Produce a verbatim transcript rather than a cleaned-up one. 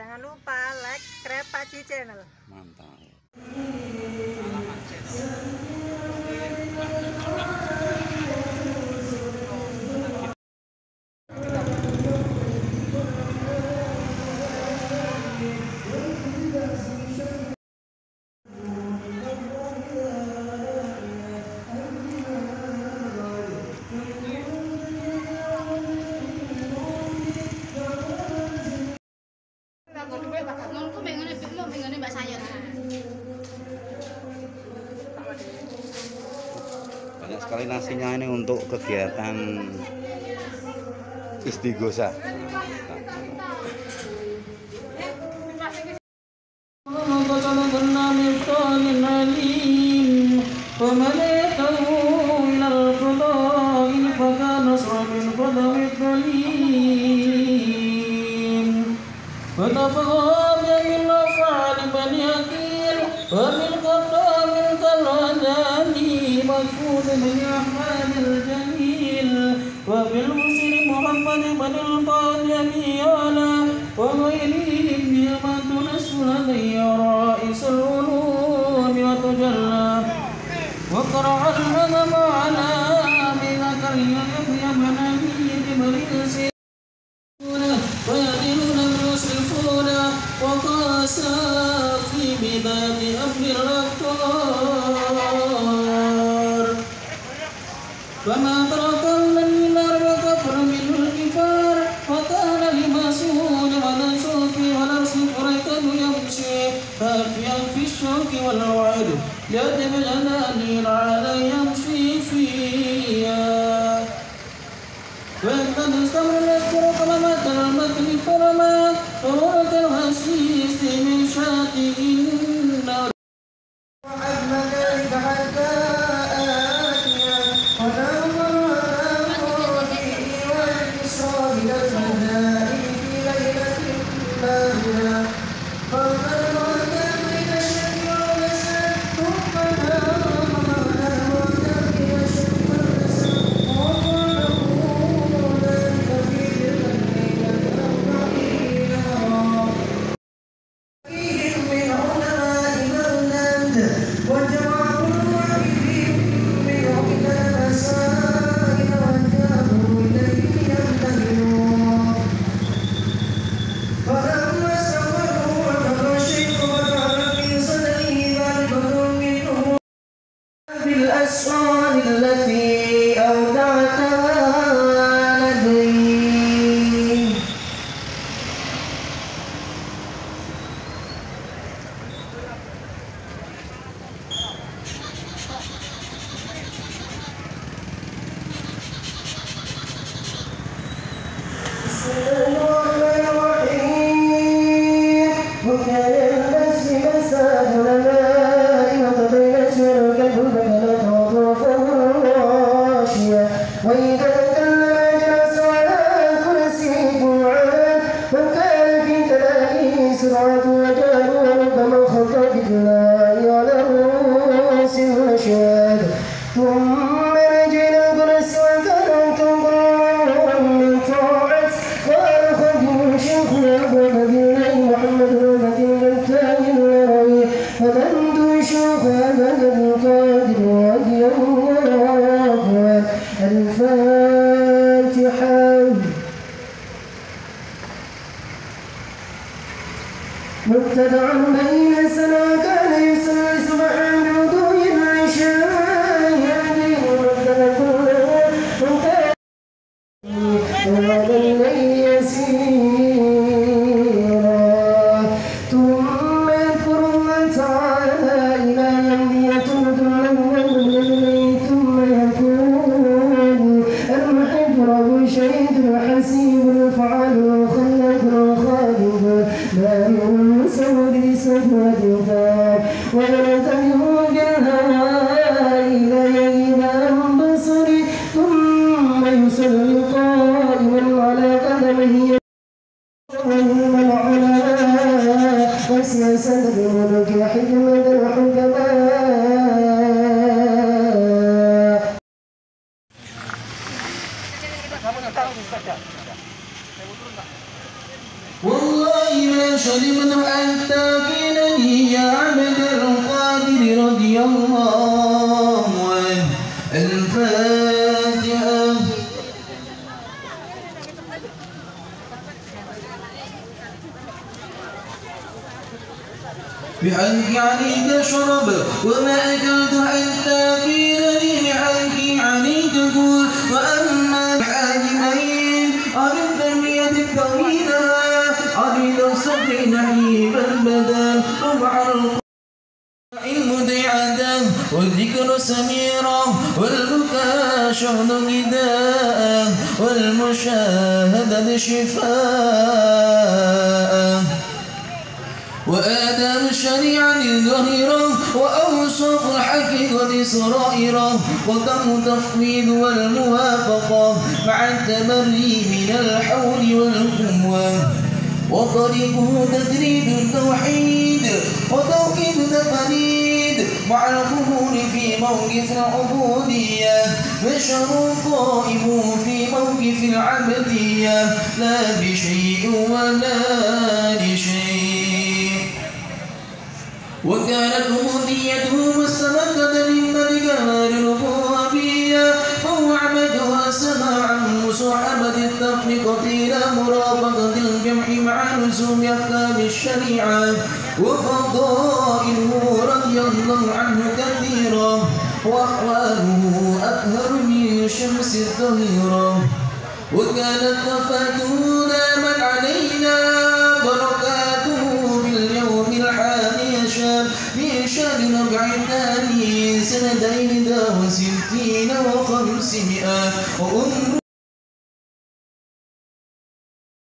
Jangan lupa like subscribe Pakji Channel. Mantap. Banyak sekali nasinya ini untuk kegiatan istighosa. فما ترك الذين وكفر منه الكفار وكان لما سهول على شوك ولا سفرة يمشي خافيا في الشوك والوعد يدب الأنانير على يمشي فيها وإن قد استمرت رقما ترى المتن فرما فورة الهسيس من شاتئ والله ما شربت حتى قيل لي يا عبد القادر رضي الله عنه الفاتحة. بعنك عليك شرب وما أكلت حتى قيل لي بعنك عليك كل وأما الحاجبين أردت بيدك طويلة أريد الصبر نعيب البدن ومع القائم دعاء والذكر سميرا والبكاء شهد غداء والمشاهدة شفاء وآدم الشريعة ظهيرا وأوصاف الحقيقة سرائرا وتم تفويض والموافقة مع التبري من الحول والقوة وطريقه تدريب التوحيد وتوكيد التقليد مع القبول في موقف العبودية بشر قائم في موقف العبدية لا بشيء ولا لشيء. وكانت عبوديته مستمدة من الكمال الربوبية فهو عمدها سماعا عن مصاحبة التفرقة إلى مرافقة مع لزوم أحكام الشريعة وفضائله رضي الله عنه كثيرا وأحواله أطهر من شمس الظهيرة وكانت وفاته لا